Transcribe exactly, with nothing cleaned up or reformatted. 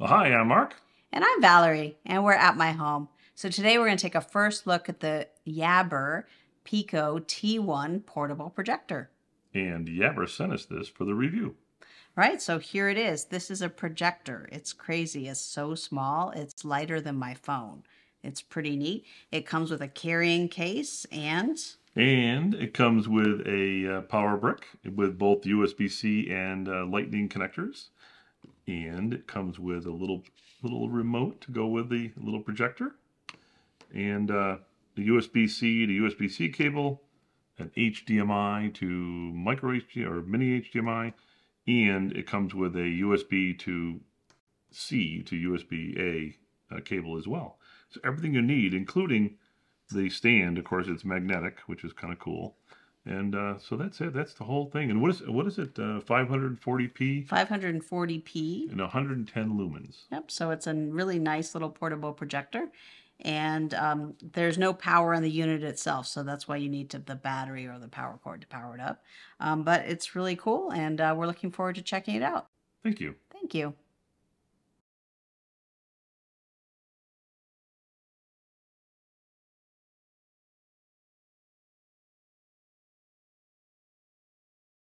Well, hi, I'm Mark. And I'm Valerie, and we're at my home. So today we're going to take a first look at the Yaber Pico T one portable projector. And Yaber sent us this for the review. Right, so here it is. This is a projector. It's crazy. It's so small. It's lighter than my phone. It's pretty neat. It comes with a carrying case and... And it comes with a uh, power brick with both U S B C and uh, lightning connectors. And it comes with a little little remote to go with the little projector. And uh, the U S B C to U S B C cable, an H D M I to micro H D M I or mini H D M I. And it comes with a U S B to C to U S B A uh, cable as well. So everything you need, including the stand. Of course, it's magnetic, which is kind of cool. And uh, so that's it. That's the whole thing. And what is what is it? Uh, five forty P? five forty P. And one hundred ten lumens. Yep. So it's a really nice little portable projector. And um, there's no power in the unit itself. So that's why you need to, the battery or the power cord to power it up. Um, but it's really cool. And uh, we're looking forward to checking it out. Thank you. Thank you.